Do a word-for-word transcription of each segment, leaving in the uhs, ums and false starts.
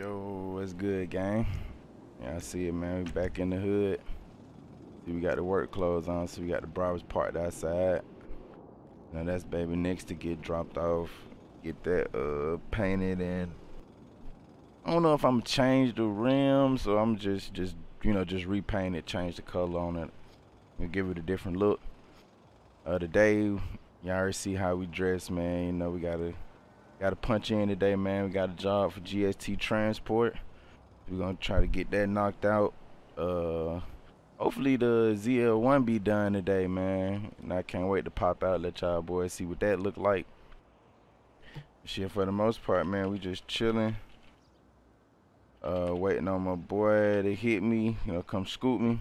Yo, what's good, gang? Yeah, I see it, man. We back in the hood. See, we got the work clothes on, so we got the Brabus parked outside. Now that's baby next to get dropped off. Get that uh painted, and I don't know if I'm change the rims, so I'm just just you know just repaint it, change the color on it, and give it a different look. Uh, today, y'all already see how we dress, man. You know we gotta. Gotta punch in today, man. We got a job for G S T Transport. We're gonna try to get that knocked out. Uh, hopefully the Z L one be done today, man. And I can't wait to pop out, let y'all boys see what that look like. Shit, for the most part, man, we just chilling. Uh, waiting on my boy to hit me, you know, come scoop me.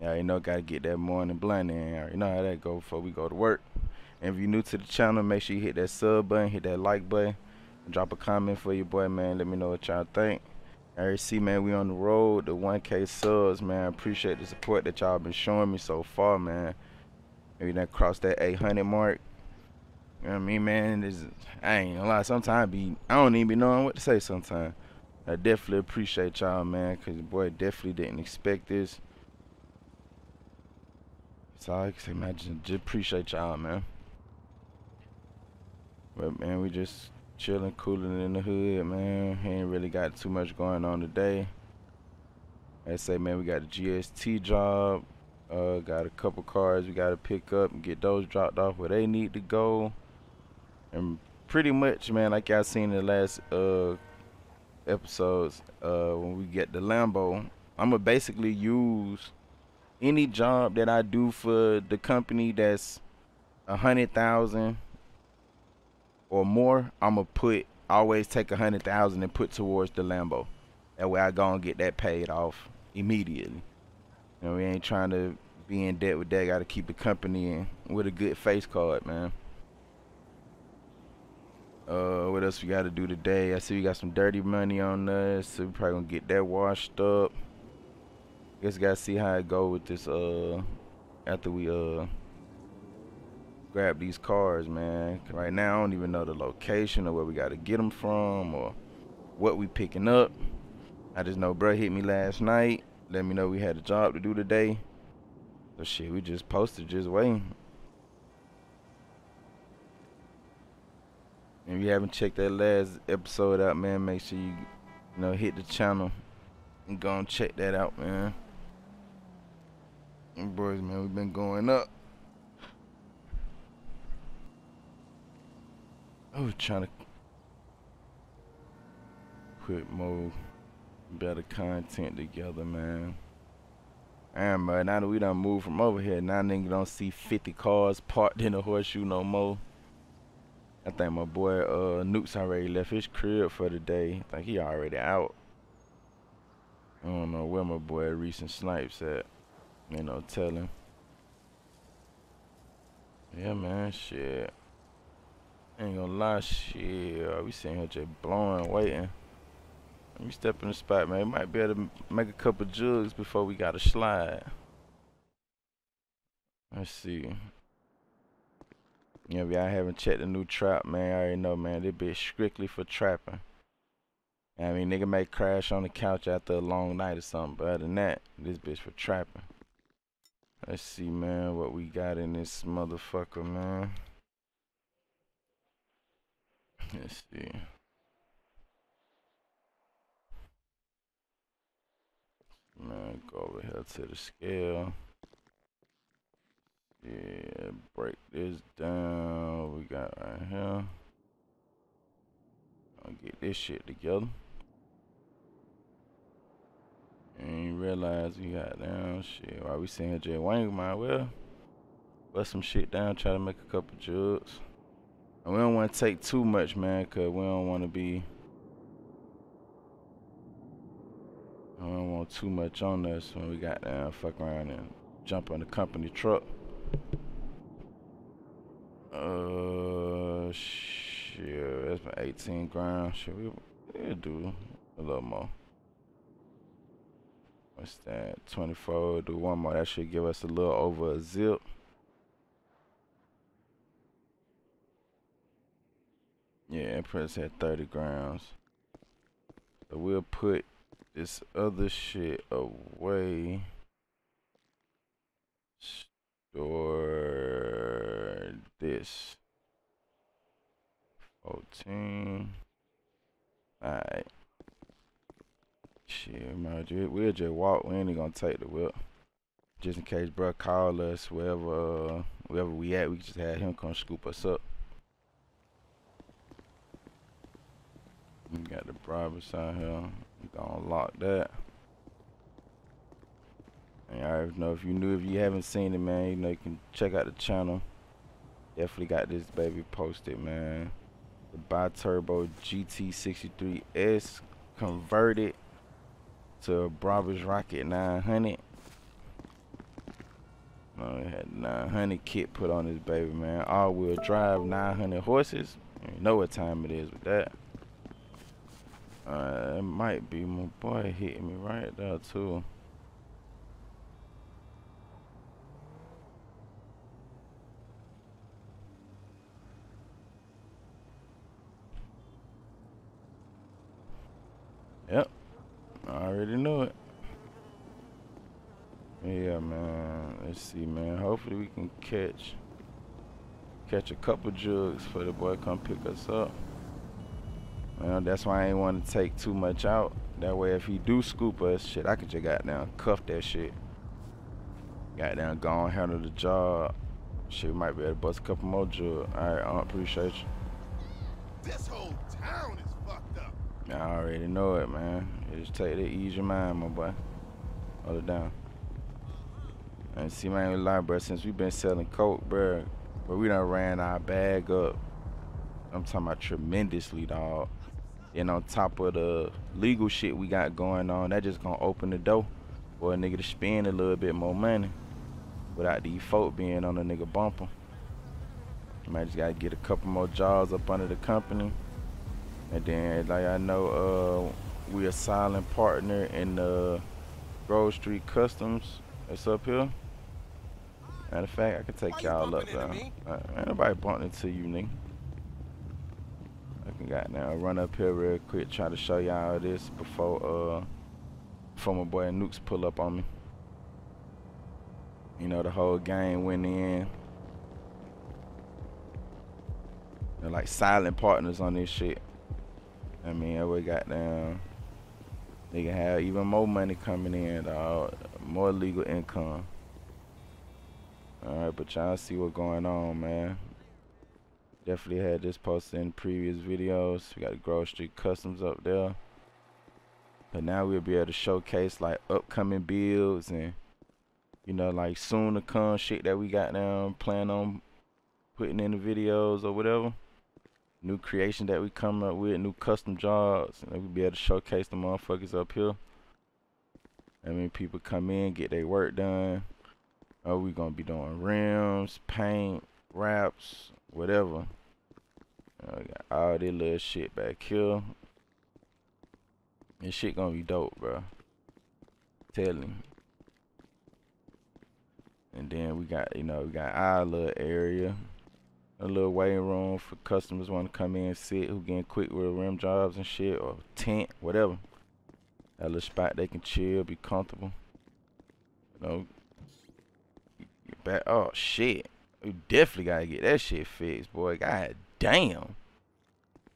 Yeah, you know, gotta get that morning blunt in. You know how that go before we go to work. And if you're new to the channel, make sure you hit that sub button, hit that like button, and drop a comment for your boy, man. Let me know what y'all think. I already see, man, we on the road to one K subs, man. I appreciate the support that y'all been showing me so far, man. Maybe that crossed that eight hundred mark. You know what I mean, man? This, I ain't gonna lie, sometimes I be, I don't even be knowing what to say sometimes. I definitely appreciate y'all, man, because your boy definitely didn't expect this. So I can say, man, just, just appreciate y'all, man. But, man, we just chilling, cooling in the hood, man. Ain't really got too much going on today. I say, man, we got a G S T job. Uh, got a couple cars we got to pick up and get those dropped off where they need to go. And pretty much, man, like y'all seen in the last uh, episodes, uh, when we get the Lambo, I'm going to basically use any job that I do for the company that's a hundred thousand dollars or more. I'ma put always take a hundred thousand and put towards the Lambo. That way I go and get that paid off immediately. You know, we ain't trying to be in debt with that. Gotta keep the company in with a good face card, man. Uh what else we gotta do today? I see we got some dirty money on us, so we probably gonna get that washed up. Guess gotta see how it go with this uh after we uh grab these cars, man. Right now, I don't even know the location or where we got to get them from or what we picking up. I just know bro hit me last night, let me know we had a job to do today. So shit, we just posted, just waiting. And if you haven't checked that last episode out, man, make sure you, you know, hit the channel and go and check that out, man. And boys, man, we've been going up. I was trying to put more better content together, man. And man, now that we done moved from over here, now nigga don't see fifty cars parked in a horseshoe no more. I think my boy uh Nukes already left his crib for the day. I think he already out. I don't know where my boy recent snipes at. You know, tell him. Yeah, man, shit. Ain't gonna lie, shit. We sitting here just blowing, waiting. Let me step in the spot, man. Might be able to make a couple jugs before we gotta slide. Let's see. Yeah, if y'all haven't checked the new trap, man, I already know, man. This bitch strictly for trapping. I mean, nigga may crash on the couch after a long night or something, but other than that, this bitch for trapping. Let's see, man, what we got in this motherfucker, man. Let's see. Man, go over here to the scale. Yeah, break this down. We got right here. I'll get this shit together. And you realize we got down shit. While we seeing Jay Wayne, we might well bust some shit down, try to make a couple jugs. And we don't want to take too much, man, because we don't want to be... We don't want too much on us when we got down, fuck around and jump on the company truck. Uh, shit, that's my eighteen grand. Shit, we, we'll do a little more. What's that? twenty-four, do one more. That should give us a little over a zip. Yeah, press at thirty grams. So we'll put this other shit away. Store this. fourteen. Alright. Shit, man. We'll just walk. We ain't gonna take the whip. Just in case, bro, call us wherever, uh, wherever we at. We just had him come scoop us up. We got the Brabus out here. We gonna lock that. And I already know if you knew, if you haven't seen it, man, you know you can check out the channel. Definitely got this baby posted, man. The bi-turbo G T sixty-three S converted to a Brabus Rocket nine hundred. Uh, it had nine hundred kit put on this baby, man. All-wheel drive, nine hundred horses. You know what time it is with that. Uh, it might be my boy hitting me right there too. Yep, I already knew it. Yeah, man. Let's see, man. Hopefully we can catch catch a couple jugs for the boy come pick us up. Well, that's why I ain't want to take too much out. That way, if he do scoop us, shit, I could just goddamn cuff that shit. Goddamn, go on, handle the job. Shit, we might be able to bust a couple more jugs. All right, I appreciate you. This whole town is fucked up. I already know it, man. Just take it ease your mind, my boy. Hold it down. And see, man, we lie, bro. Since we been selling coke, bro, but we done ran our bag up. I'm talking about tremendously, dog. And on top of the legal shit we got going on, that just gonna open the door for a nigga to spend a little bit more money without these folk being on the nigga bumper. Might just gotta get a couple more jobs up under the company. And then, like I know, uh, we a silent partner in the Grove Street Customs. That's up here. Matter of fact, I can take y'all up though. Ain't nobody bumping into you, nigga. I can goddamn run up here real quick, try to show y'all this before uh before my boy Nukes pull up on me. You know, the whole gang went in. They're like silent partners on this shit. I mean, we got down. They can have even more money coming in, dog. More legal income. Alright, but y'all see what's going on, man. Definitely had this posted in previous videos. We got Grove Street Customs up there. But now we'll be able to showcase like upcoming builds and, you know, like soon to come shit that we got down, plan on putting in the videos or whatever. New creation that we coming up with, new custom jobs, and we'll be able to showcase the motherfuckers up here. I mean, people come in, get their work done. Oh, we gonna be doing rims, paint, wraps, whatever. Uh, we got all this little shit back here. This shit gonna be dope, bro. Telling. And then we got, you know, we got our little area. A little waiting room for customers want to come in and sit, who getting quick with rim jobs and shit, or tent, whatever. That little spot they can chill, be comfortable. You know, get back. Oh shit, we definitely gotta get that shit fixed, boy. God damn.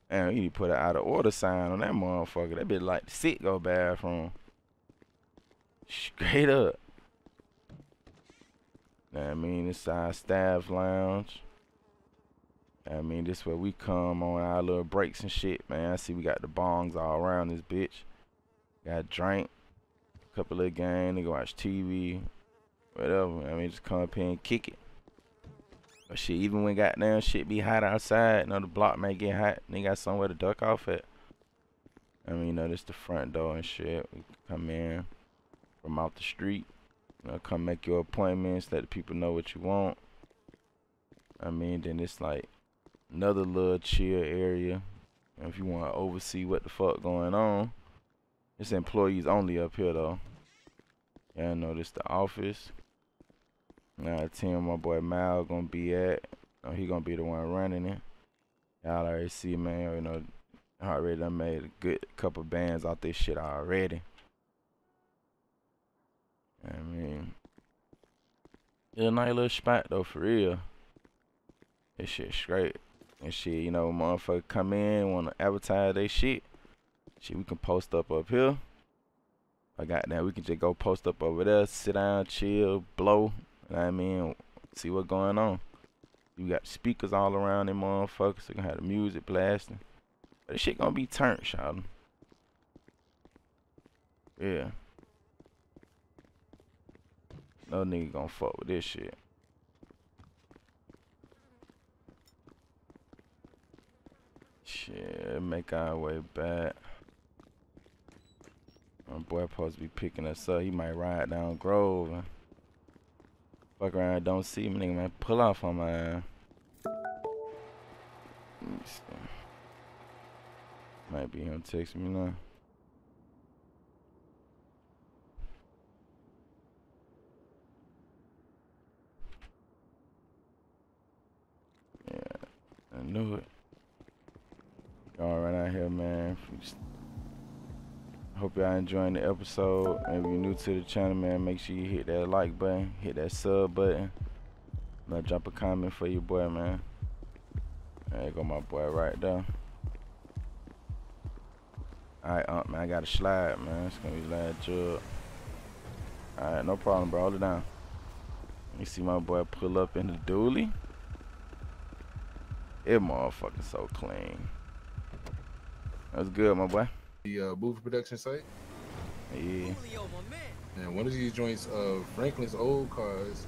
And you need to put an out of order sign on that motherfucker. That bitch like the sit go bathroom. Straight up. I mean, it's our staff lounge. I mean, this is where we come on our little breaks and shit, man. I see we got the bongs all around this bitch. Got drink, a couple of games, nigga watch T V, whatever. I mean, just come up here and kick it. But shit, even when goddamn shit be hot outside, you know, the block may get hot, and they got somewhere to duck off at. I mean, you know, this the front door and shit. We come in from out the street. You know, come make your appointments, let the people know what you want. I mean, then it's like another little chill area. And if you want to oversee what the fuck going on, it's employees only up here though. Yeah, I know this the office. Now I tell my boy Mal gonna be at. Oh, he gonna be the one running it. Y'all already see, man. You know, I already done made a good couple bands out this shit already. I mean, it's a nice little spot though, for real. This shit's straight. And shit, you know, motherfuckers come in, wanna advertise their shit. Shit, we can post up up here. I got that. We can just go post up over there, sit down, chill, blow. You know what I mean? See what's going on. You got speakers all around them motherfuckers. They're gonna have the music blasting. But this shit gonna be turned, y'all. Yeah. No nigga gonna fuck with this shit. Shit, make our way back. My boy supposed to be picking us up. He might ride down Grove and fuck around and don't see me. Nigga might pull off on my ass. Let me see. Might be him texting me now. Yeah, I knew it. Going right out here, man. Hope y'all enjoying the episode. And if you're new to the channel, man, make sure you hit that like button, hit that sub button. Now drop a comment for your boy, man. There go my boy right there. Alright, um, man, I got a slide, man. It's gonna be last jug. Alright, no problem, bro. Hold it down. You see my boy pull up in the dually. It motherfucking so clean. That's good, my boy. The uh, booth production site. Yeah. And one of these joints of uh, Franklin's old cars.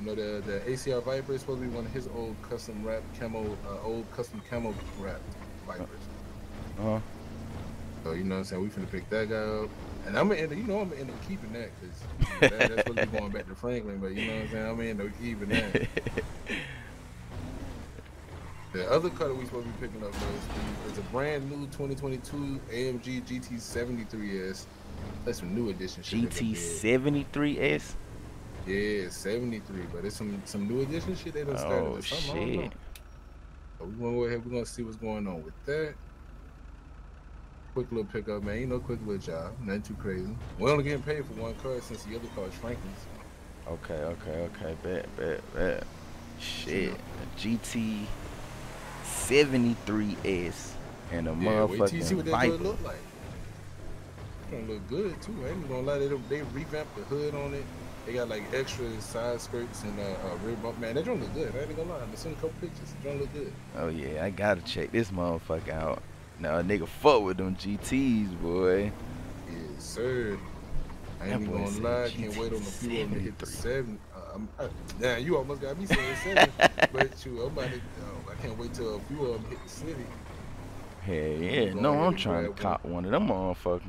You know, the the A C R Viper is supposed to be one of his old custom wrap camo, uh, old custom camo wrap Vipers. Uh huh. So you know what I'm saying? We finna pick that guy up, and I'm gonna end up, you know, I'm gonna end up keeping that because you know, that, that's supposed to be going back to Franklin. But you know what I'm saying? I'm gonna end up keeping that. The other car that we supposed to be picking up though is a brand new twenty twenty-two A M G G T seventy-three S. That's some new edition shit. G T seventy-three S? Yeah, seventy-three, but it's some some new edition shit they done started. Oh shit. So we're gonna go ahead, we're gonna see what's going on with that. Quick little pickup, man. Ain't no quick little job. Nothing too crazy. We're only getting paid for one car since the other car is Franklin's. Okay, okay, okay. Bet, bet, bet. Shit. So, G T seventy-three S and a yeah, motherfucking wait till you see what that Viper. Look like. It's gonna look good too. I ain't gonna lie, they, they revamped the hood on it. They got like extra side skirts and uh, uh rear bump. Man, that don't look good. I ain't gonna lie. I've seen a couple pictures. It don't look good. Oh yeah, I gotta check this motherfucker out. Now a nigga fuck with them G Ts, boy. Yes sir. I ain't even gonna lie. G T can't wait on a few of them to hit the seven. Uh, now you almost got me saying seven, but you, I'm about to. Uh, I can't wait till a few of them hit the city. Hell yeah, no, I'm trying to cop one of them motherfuckers.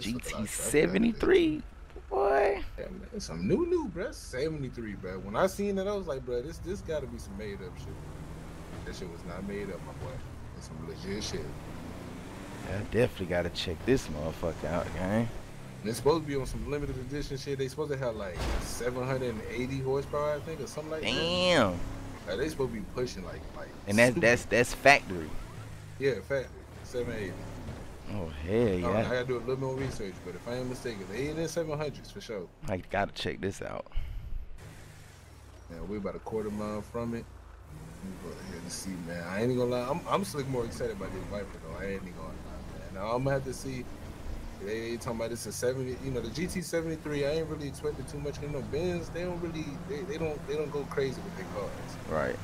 G T seventy-three, boy. Yeah, man, it's some new, new, bro. seventy-three, bro. When I seen it, I was like, bro, this, this gotta be some made up shit. That shit was not made up, my boy. It's some legit shit. I definitely gotta check this motherfucker out, gang. It's supposed to be on some limited edition shit. They supposed to have like seven hundred eighty horsepower, I think, or something like that. Damn. Like, they supposed to be pushing like like. And that's stupid. that's that's factory. Yeah, factory. seven eighty. Oh hell yeah. I, I gotta do a little more research, but if I ain't mistaken, they in seven hundreds for sure. I gotta check this out. Yeah, we about a quarter mile from it. Let me go ahead and see, man. I ain't gonna lie. I'm I'm slick more excited about this Viper though. I ain't gonna lie, man. Now I'm gonna have to see. They talking about this a seventy, you know, the G T seventy-three. I ain't really expecting too much. You know, Benz, they don't really, they, they don't, they don't go crazy with their cars. Right.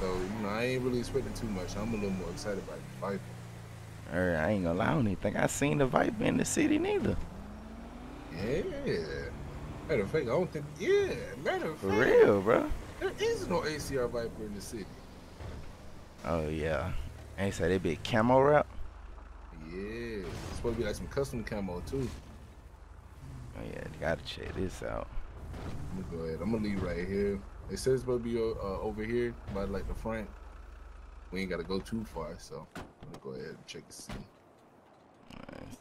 So you know, I ain't really expecting too much. I'm a little more excited about the Viper. All right, I ain't gonna lie, I don't think I seen the Viper in the city neither. Yeah. Matter of fact, I don't think. Yeah. Matter of fact. For real, bro. There is no A C R Viper in the city. Oh yeah. Ain't say they be camo wrap. Yeah, it's supposed to be like some custom camo too. Oh yeah, gotta check this out. I'm gonna go ahead. I'm gonna leave right here. It says it's supposed to be uh, over here by like the front. We ain't gotta go too far, so I'm gonna go ahead and check and see. Nice.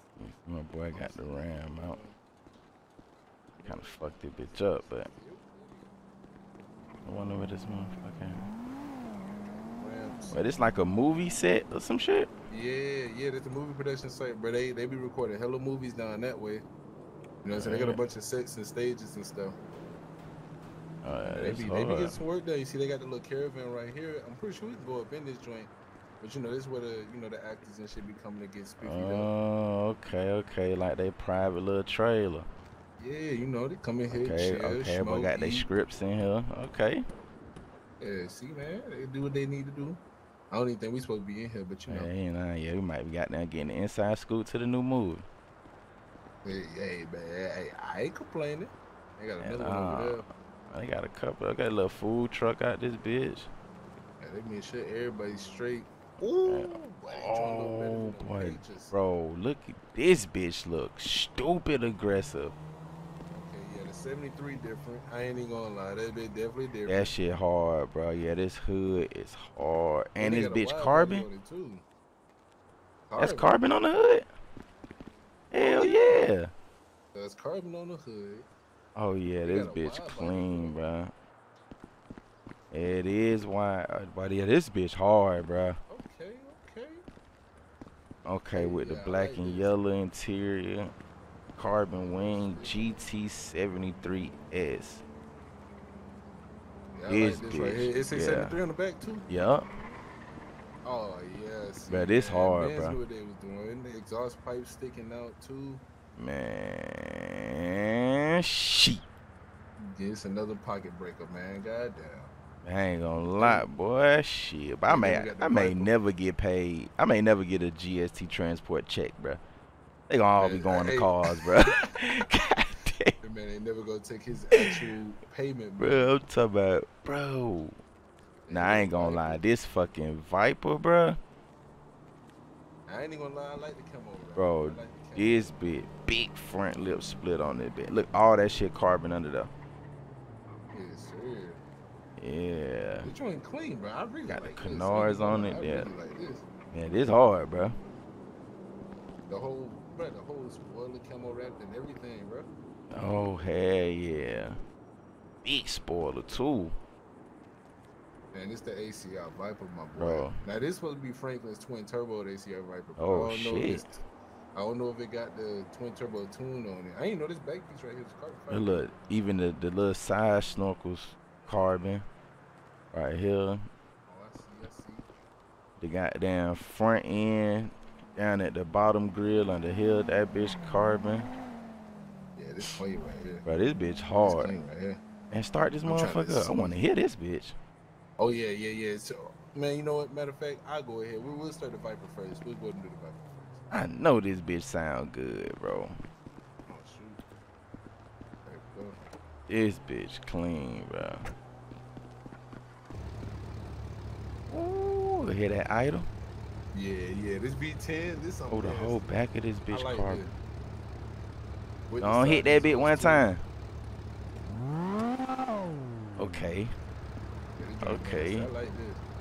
My boy got the Ram out. Kind of fucked this bitch up, but I wonder where this motherfucker. But it's like a movie set or some shit. Yeah, yeah, that's a movie production site, but they, they be recording hella movies down that way. You know what I'm saying? They got a bunch of sets and stages and stuff. Uh, they be, they be getting some work done. You see, they got the little caravan right here. I'm pretty sure we can go up in this joint. But you know, this is where the, you know, the actors and shit be coming to get spiffy. Oh, up. okay, okay. Like they private little trailer. Yeah, you know, they come in here. Okay, chill, okay, smoke, but got their scripts in here. Okay. Yeah, see, man, they do what they need to do. I don't even think we supposed to be in here, but you know. Hey, nah, yeah, we might be got down getting the inside scoop to the new movie. Hey, hey, man, hey, I ain't complaining. They got another and, uh, one over there. They got a couple. I got a little food truck out this bitch. Yeah, they mean shit, everybody's straight. Ooh, boy, oh, boy. Bro, look at this bitch. Look stupid aggressive. Okay, yeah, the seventy-three different. I ain't even gonna lie, that bit definitely different. That shit hard, bro. Yeah, this hood is hard, and this bitch carbon. carbon. That's carbon on the hood. Hell yeah. That's carbon on the hood. Oh yeah, they this bitch clean, bro. It is wide, but yeah, this bitch hard, bro. Okay, with yeah, the black like and this. yellow interior, carbon wing G T seventy-three S. Yeah, this like this bitch. Right here. It's six seventy-three yeah. on the back too? Yup. Oh, yes. But man, it's hard, bro. What they was doing. The exhaust pipe sticking out too. Man, shit. It's another pocket breaker, man. Goddamn. I ain't gonna lie, boy. Shit, but I may, I may never get paid. I may never get a G S T Transport check, bro. They gonna all man, be going I to hate. cars, bro. God damn. Man, they never gonna take his actual payment, bro. bro. I'm talking about, bro. Nah, I ain't gonna lie. This fucking Viper, bro. I ain't even gonna lie. I like the camo, bro. Bro, like this big, big front lip split on it, bit. Look, all that shit carbon under there. Yeah. The joint clean, bro. I really got like the canards on it. I yeah. Really like this. Yeah, this hard, bro. The whole, bro, the whole spoiler camo wrapped and everything, bro. Oh hell yeah. Big spoiler too. Man, it's the A C R Viper, my boy. Bro. Now this supposed to be Franklin's twin turbo A C R Viper. Bro. Oh I don't shit. Know if I don't know if it got the twin turbo tune on it. I ain't know this back piece right here is carbon. Look, even the the little side snorkels. Carbon right here. Oh, I see, I see. The goddamn front end down at the bottom grill under here, that bitch carbon. Yeah, this clean right here. Bro, this bitch hard. This right here. And start this I'm motherfucker up. I want to hear this bitch. Oh yeah, yeah, yeah. So, man, you know what? Matter of fact, I'll go ahead. We will start the Viper first. We'll go ahead and do the Viper first. I know this bitch sound good, bro. Oh, shoot. There we go. This bitch clean, bro. Ooh, hear that idle? Yeah, yeah, this B ten, this Oh, the whole back of this bitch like car. Don't no, hit that bit one time. Okay. Okay.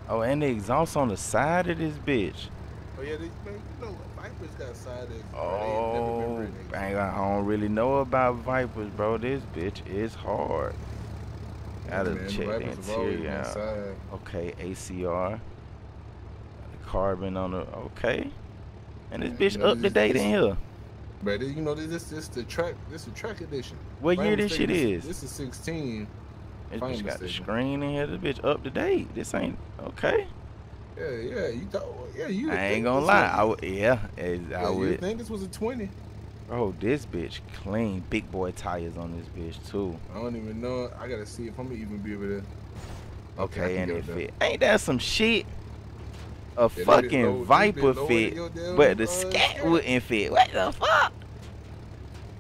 Oh, and the exhaust on the side of this bitch. Oh, yeah, they, man, you know, Viper's got side eggs. Oh, I, I don't really know about Vipers, bro. This bitch is hard. Gotta man, check the, the interior out. Inside. Okay, A C R. The carbon on the, okay. And this man, bitch you know, up to date in here. But you know, this this, this the track, this is track edition. What Fine year this shit is? This is sixteen. This Fine bitch got the screen in here. This bitch up to date. This ain't, okay. Yeah, yeah, you thought, yeah, you. I ain't gonna lie, I would, yeah, as yeah, I would. You think this was a twenty? Bro, this bitch clean, big boy tires on this bitch too. I don't even know. I gotta see if I'm gonna even be over there. Okay, okay and it fit. There. Ain't that some shit? A yeah, fucking low, Viper fit, but the scat wouldn't fit. What the fuck?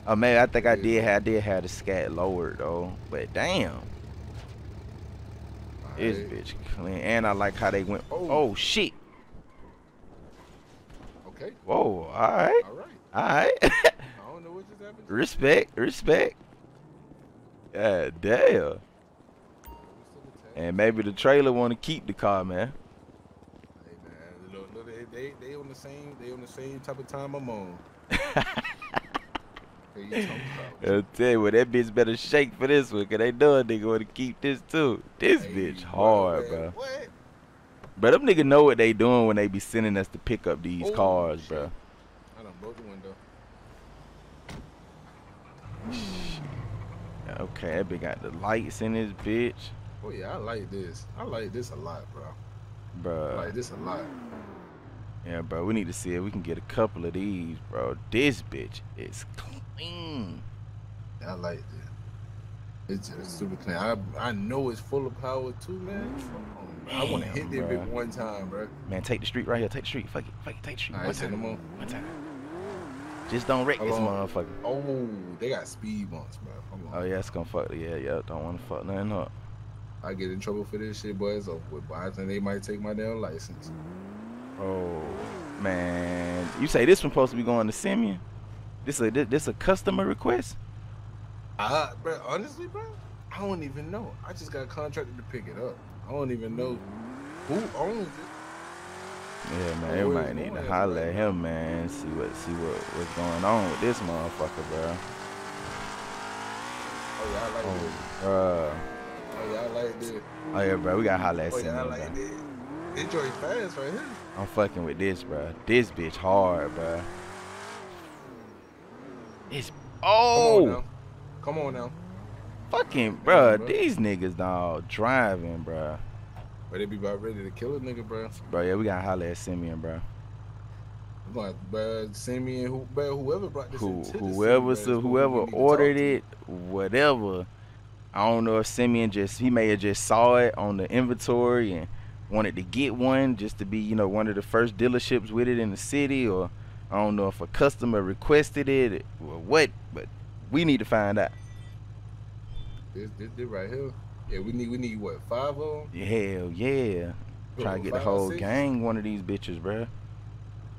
Oh man, I think yeah. I did have, did have the scat lowered though, but damn. This bitch clean, and I like how they went. Oh, oh shit. Okay. Whoa. All right. All right. All right. I don't know what just happened. Respect. Respect. God damn. And maybe the trailer want to keep the car, man. Hey man, look, look, they, they they on the same they on the same type of time I'm on. I'll tell you what, that bitch better shake for this one, cause they know a nigga wanna keep this too. This hey, bitch hard, bro. What? Bro, them niggas know what they doing when they be sending us to pick up these oh, cars, shit. Bro. I done broke the window. Shit. Okay, that bitch got the lights in this bitch. Oh yeah, I like this. I like this a lot, bro. Bro. I like this a lot. Yeah, bro, we need to see if we can get a couple of these, bro. This bitch is clean. I like that. It's just super clean. I I know it's full of power too, man. I want to hit that bit one time, bro. Man, take the street right here. Take the street. Fuck it. Fuck it. Take the street. All right, one take time. Them on. One time. Just don't wreck this motherfucker. Oh, they got speed bumps, bro. Hold on. Oh, yeah, it's going to fuck. Yeah, yeah. Don't want to fuck nothing up. I get in trouble for this shit, boys. So, but I think they might take my damn license. Oh, man. You say this one's supposed to be going to Simeon? This a, this a customer request? Uh, bro, honestly, bro, I don't even know. I just got contracted to pick it up. I don't even know who owns it. Yeah, man, everybody need to holler at him, man. See what, see what, what's going on with this motherfucker, bro. Oh yeah, I like oh, this. Bro. Oh yeah, I like this. Oh yeah, bro, we gotta holler at him. Oh yeah, I like this. It joy fast right here. I'm fucking with this, bro. This bitch hard, bro. It's oh. Come on now. Fucking, bruh, these niggas, dog, driving, bruh. But they be about ready to kill a nigga, bruh. Bro, yeah, we gotta holler at Simeon, bruh. Like, bruh, Simeon, who, bruh, whoever brought this who, into whoever, this so, whoever ordered it, whatever. I don't know if Simeon just, he may have just saw it on the inventory and wanted to get one just to be, you know, one of the first dealerships with it in the city, or I don't know if a customer requested it or what, but we need to find out. This, this, this right here. Yeah, we need we need what, five of them? Hell yeah. Bro, trying to get the whole gang one of these bitches, bro.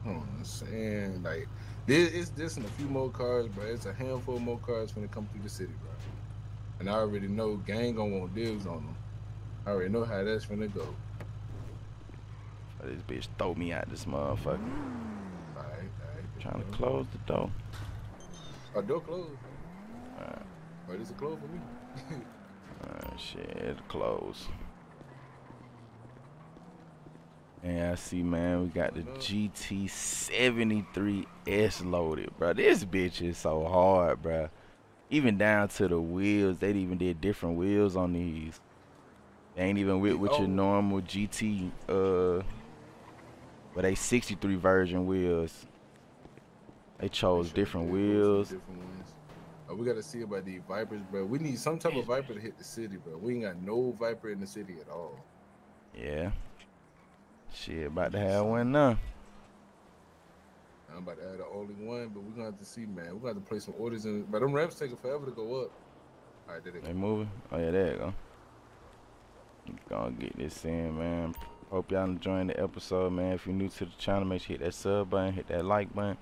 Hmm, I'm saying, like, this it's this and a few more cars, bro. It's a handful more cars when it come through the city, bro. And I already know gang gonna want dibs on them. I already know how that's gonna go. This bitch throw me out this motherfucker. All right, all right. Trying to close the door. Our door closed. All right. All right, this is closed for me. Oh shit, close. And I see, man, we got the G T seventy-three S loaded, bro. This bitch is so hard, bro. Even down to the wheels, they even did different wheels on these. They ain't even with, with your normal G T, uh, but they sixty-three version wheels. They chose different wheels. We gotta see about these Vipers, bro. We need some type of Viper to hit the city, bro. We ain't got no Viper in the city at all. Yeah. Shit, about to have one now. I'm about to have the only one, but we're gonna have to see, man. We're gonna have to play some orders in. But them ramps taking forever to go up. All right, did it. They moving? Oh, yeah, there you go. We're gonna get this in, man. Hope y'all enjoying the episode, man. If you're new to the channel, make sure you hit that sub button, hit that like button.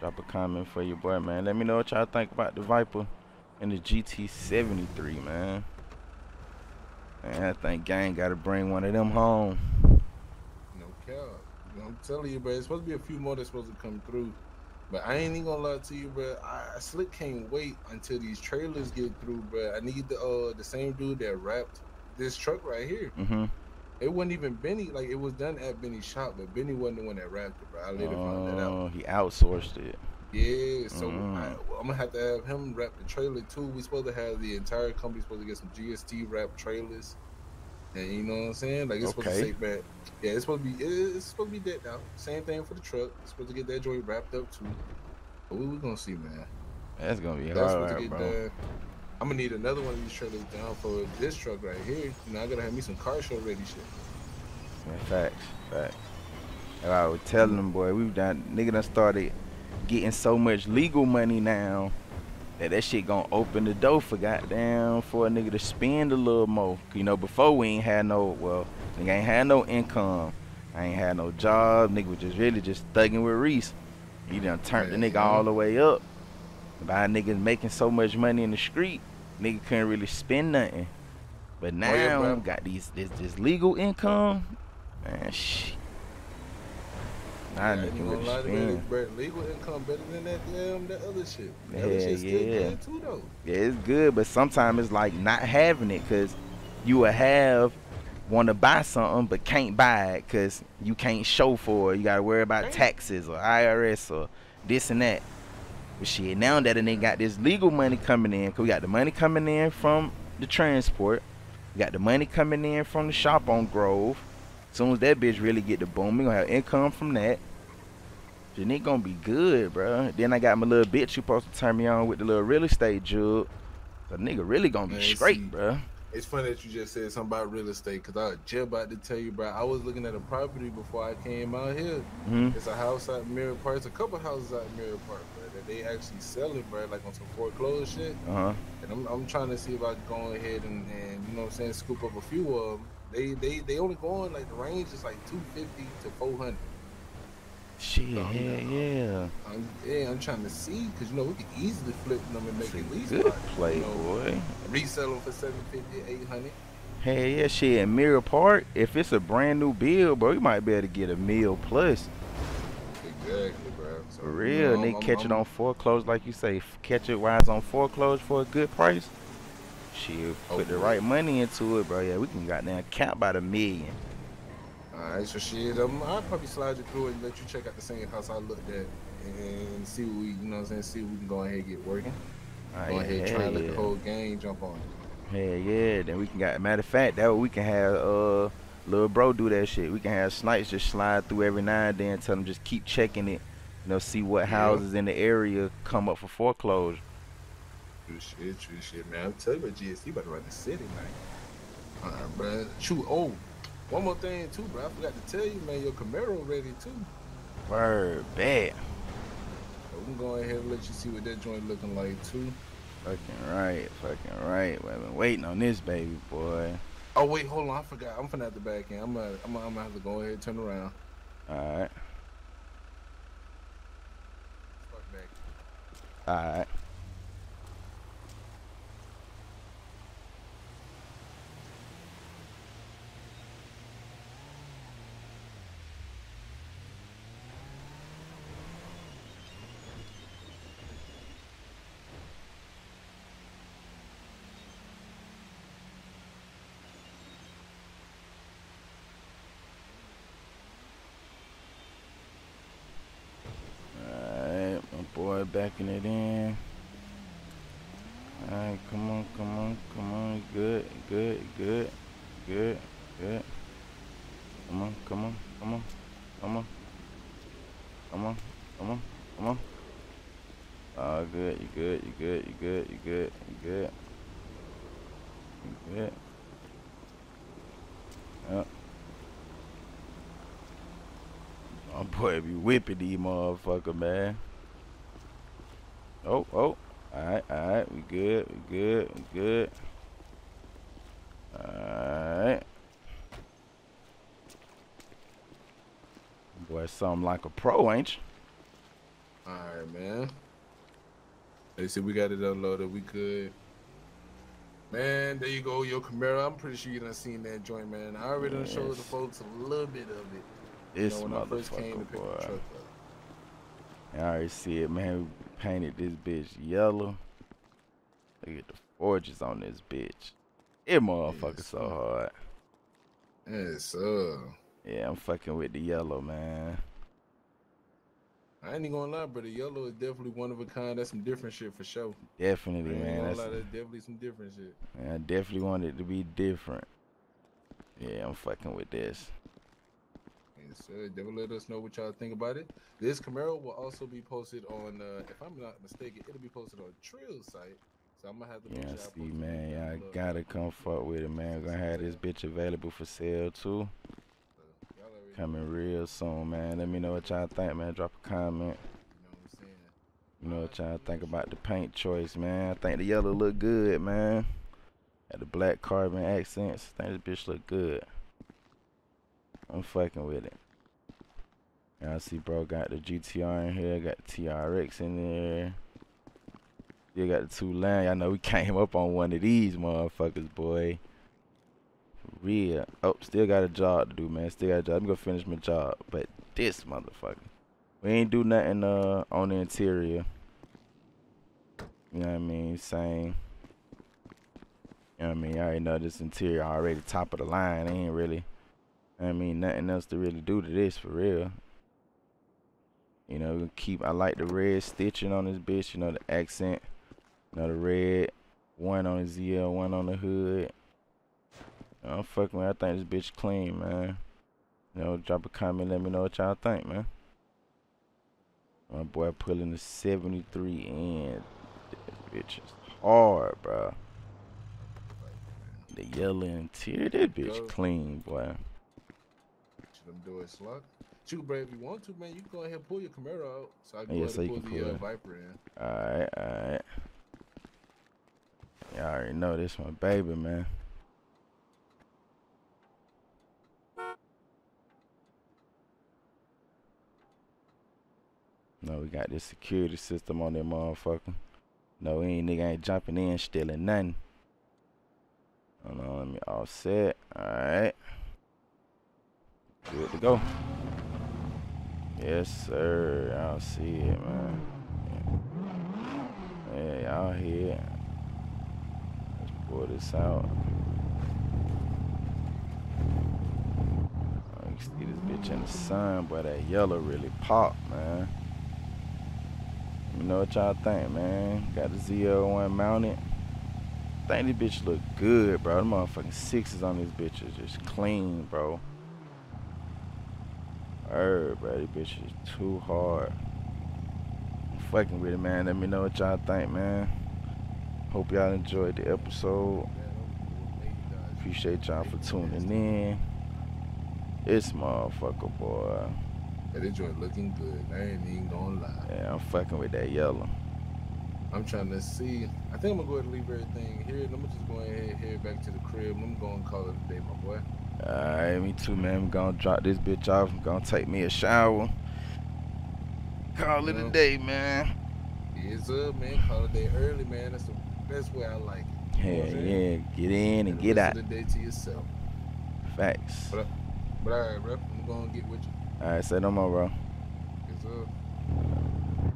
Drop a comment for your boy, man. Let me know what y'all think about the Viper and the G T seventy-three, man. Man, I think gang gotta bring one of them home. No cap. I'm telling you, bro. It's supposed to be a few more that's supposed to come through. But I ain't even gonna lie to you, bro. I, I slick can't wait until these trailers get through, bro. I need the uh the same dude that wrapped this truck right here. Mm-hmm. It wasn't even Benny, like, it was done at Benny's shop, but Benny wasn't the one that wrapped it, bro. I later found that out. Oh, he outsourced it. Yeah, so mm. I, I'm gonna have to have him wrap the trailer too. We supposed to have the entire company supposed to get some G S T wrapped trailers, and you know what I'm saying? Like, it's okay. supposed to take back. Yeah, it's supposed to be it's supposed to be dead now. Same thing for the truck. It's supposed to get that joint wrapped up too. But we we gonna see, man. That's gonna be That's hard, to get bro. Done. I'm gonna need another one of these trailers down for this truck right here. You know, I gotta have me some car show ready shit. Man, facts, facts. And I was telling them, boy, we've done, nigga done started getting so much legal money now that that shit gonna open the door for goddamn for a nigga to spend a little more. You know, before we ain't had no, well, nigga ain't had no income. I ain't had no job. Nigga was just really just thugging with Reese. He done turned the nigga all the way up. By niggas making so much money in the street, nigga couldn't really spend nothing. But now oh, yeah, we got these this this legal income, man. Shit, now yeah, nigga really spend. Really, legal income better than that damn that other shit. That yeah, other shit's yeah. Still good too, though. Yeah, it's good, but sometimes it's like not having it, cause you will have want to buy something but can't buy it because you can't show for it. You got to worry about taxes or I R S or this and that. But shit, now that they got this legal money coming in, because we got the money coming in from the transport. We got the money coming in from the shop on Grove. As soon as that bitch really get the boom, we going to have income from that. Then it going to be good, bro. Then I got my little bitch who supposed to turn me on with the little real estate jug. The nigga really going to be straight, bro. It's funny that you just said something about real estate, because I was just about to tell you, bro, I was looking at a property before I came out here. Mm-hmm. It's a house out in Mirror Park. It's a couple houses out in Mirror Park, bro, that they actually selling, bro, like on some foreclosed shit. Uh-huh. And I'm, I'm trying to see if I can go ahead and, and, you know what I'm saying, scoop up a few of them. They, they, they only going, like, the range is like two fifty to four hundred. Shit, so yeah, I'm, yeah. I'm, yeah, I'm trying to see, because, you know, we could easily flip them and make at least good play, you know, boy. Resell them for seven fifty, eight hundred. Hey, yeah, shit, in Mirror Park, if it's a brand new build, bro, you might be able to get a mil plus. Exactly, bro. So, for real, you know, and they catch I'm, it on foreclosed, like you say. Catch it while it's on foreclosed for a good price. Shit, put okay. the right money into it, bro. Yeah, we can goddamn count by the million. Alright, so shit, um, I'll probably slide you through it and let you check out the same house I looked at and see what we, you know what I'm saying, see what we can go ahead and get working. Right, go ahead and try to look the whole game, jump on it. Hell yeah, then we can got, matter of fact, that way we can have uh, little bro do that shit. We can have Snipes just slide through every now and then, tell them just keep checking it, you know, see what houses yeah. in the area come up for foreclosure. True shit, true shit, man. I'm telling you, G S T about to run the city, man. Alright, bro. True, oh. One more thing too, bro. I forgot to tell you, man. Your Camaro ready too. Word, bad. So we can go ahead and let you see what that joint looking like too. Fucking right, fucking right. I've been waiting on this baby, boy. Oh wait, hold on. I forgot. I'm finna have the back end. I'm gonna, I'm gonna, I'm gonna have to go ahead and turn around. All right. Start back. All right. Backing it in. Alright, come on, come on, come on. Good, good, good, good, good. Come on, come on, come on, come on, come on, come on, come on. Oh, good, you good, you good, you good, you good, you good, you good. Yep. My boy be whipping these motherfucker, man. Oh, oh, alright, alright, we good, we good, we good. Alright. Boy, something like a pro, ain't you? Alright, man. Let's see, we got it unloaded, we good. Man, there you go, your Camaro. I'm pretty sure you done seen that joint, man. I already yes. done showed the folks a little bit of it. It's you know, when I first came to pick the truck up. I already see it, man. We painted this bitch yellow. Look at the forges on this bitch. It motherfucker yes, so hard. Yes, uh. Yeah, I'm fucking with the yellow, man. I ain't even gonna lie, brother. Yellow is definitely one of a kind. That's some different shit for sure. Definitely, man. I ain't gonna lie, that's definitely some different shit. Man, I definitely want it to be different. Yeah, I'm fucking with this. So they will let us know what y'all think about it. This Camaro will also be posted on, uh, if I'm not mistaken, it'll be posted on Trill's site. So I'm gonna have to yeah, see, man. Y'all gotta come fuck with it, man. We're gonna have this bitch available for sale too. Coming real soon, man. Let me know what y'all think, man. Drop a comment. You know what y'all think about the paint choice, man. I think the yellow look good, man. At the black carbon accents, I think this bitch look good. I'm fucking with it. And I see bro got the G T R in here, got the T R X in there. You got the two line. I know we came up on one of these motherfuckers, boy. For real. Oh, still got a job to do, man. Still got a job. I'm gonna finish my job. But this motherfucker. We ain't do nothing uh on the interior. You know what I mean? Same. You know what I mean? I already know this interior already top of the line. It ain't really, I mean, nothing else to really do to this for real. You know, keep, I like the red stitching on this bitch, you know, the accent. You know, the red one on the Z L one on the hood. You know, fuck, man, I think this bitch clean, man. You know, drop a comment, let me know what y'all think, man. My boy pulling the seventy-three in. That bitch is hard, bro. The yellow interior, that bitch clean, boy. Them doors slug. You, bro, if you want to, man, you can go ahead and pull your Camaro out. So I can, yeah, so pull, you can the, pull the uh, Viper in. Alright, alright. Y'all already know this my baby, man. No, we got this security system on that motherfucker. No, any nigga ain't jumping in, stealing nothing. Hold on, let me offset. Alright. Good to go. Yes, sir. Y'all see it, man. Yeah, y'all hear it. Let's pull this out. Oh, you can see this bitch in the sun, but that yellow really popped, man. You know what y'all think, man. Got the Z L one mounted. I think this bitch look good, bro. The motherfucking sixes on this bitch is just clean, bro. Err, bro, this bitch is too hard. I'm fucking with it, man. Let me know what y'all think, man. Hope y'all enjoyed the episode. Appreciate y'all for tuning in. This motherfucker, boy. That joint looking good. I ain't even gonna lie. Yeah, I'm fucking with that yellow. I'm trying to see. I think I'm gonna go ahead and leave everything here. I'm gonna just go ahead and head back to the crib. I'm gonna call it a day, my boy. Alright, me too, man. I'm gonna drop this bitch off. I'm gonna take me a shower. Call it a day, man. It's up, man. Call it a day early, man. That's the best way I like it. You yeah, yeah. Saying? Get in and, and get out. The day to yourself. Facts. But, but alright, bro. I'm gonna get with you. Alright, say no more, bro. It's up.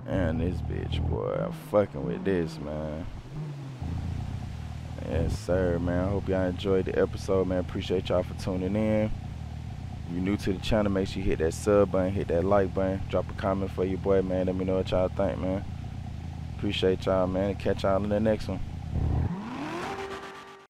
And this bitch, boy, I'm fucking with this, man. Yes, sir, man. I hope y'all enjoyed the episode, man. Appreciate y'all for tuning in. If you're new to the channel, make sure you hit that sub button, hit that like button, drop a comment for your boy, man. Let me know what y'all think, man. Appreciate y'all, man. Catch y'all in the next one.